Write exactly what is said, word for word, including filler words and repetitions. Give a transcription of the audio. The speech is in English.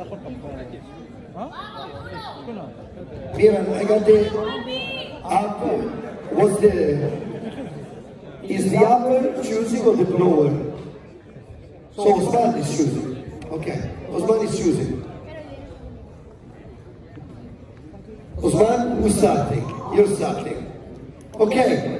Miran Agade Alp was the is the upper choosing or the lower? So Osman is choosing. Okay. Osman is choosing. Osman, who's starting? You're starting. Okay.